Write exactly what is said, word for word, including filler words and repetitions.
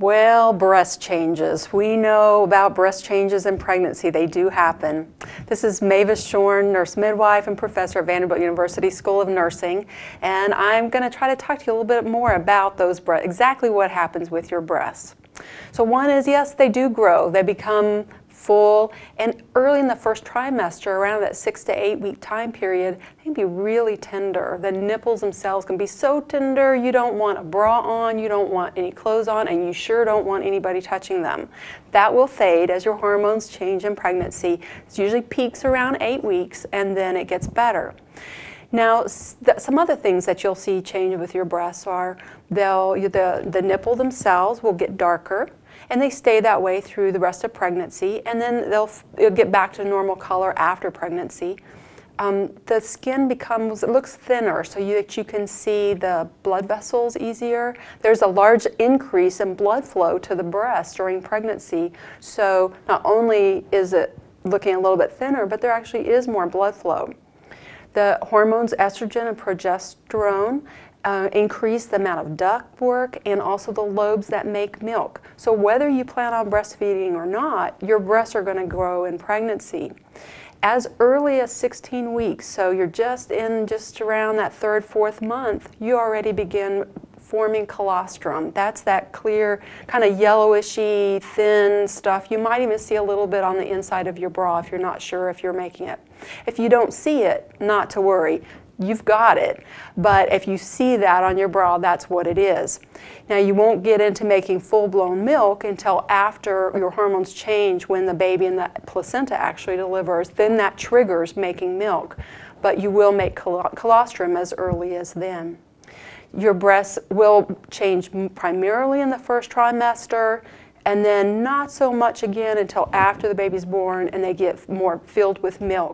Well, breast changes. We know about breast changes in pregnancy. They do happen. This is Mavis Schorn, nurse midwife and professor at Vanderbilt University School of Nursing, and I'm going to try to talk to you a little bit more about those breasts, exactly what happens with your breasts. So one is, yes, they do grow. They become full, and early in the first trimester, around that six to eight week time period, they can be really tender. The nipples themselves can be so tender, you don't want a bra on, you don't want any clothes on, and you sure don't want anybody touching them. That will fade as your hormones change in pregnancy. It usually peaks around eight weeks, and then it gets better. Now, some other things that you'll see change with your breasts are they'll, the, the nipple themselves will get darker, and they stay that way through the rest of pregnancy, and then they'll it'll get back to normal color after pregnancy. Um, the skin becomes, it looks thinner so you, that you can see the blood vessels easier. There's a large increase in blood flow to the breast during pregnancy, so not only is it looking a little bit thinner, but there actually is more blood flow. The hormones estrogen and progesterone uh, increase the amount of duct work and also the lobes that make milk. So whether you plan on breastfeeding or not, your breasts are going to grow in pregnancy. As early as sixteen weeks, so you're just in just around that third, fourth month, you already begin forming colostrum. That's that clear, kind of yellowishy, thin stuff. You might even see a little bit on the inside of your bra if you're not sure if you're making it. If you don't see it, not to worry. You've got it. But if you see that on your bra, that's what it is. Now, you won't get into making full-blown milk until after your hormones change, when the baby and the placenta actually delivers. Then that triggers making milk. But you will make col- colostrum as early as then. Your breasts will change primarily in the first trimester, and then not so much again until after the baby's born and they get more filled with milk.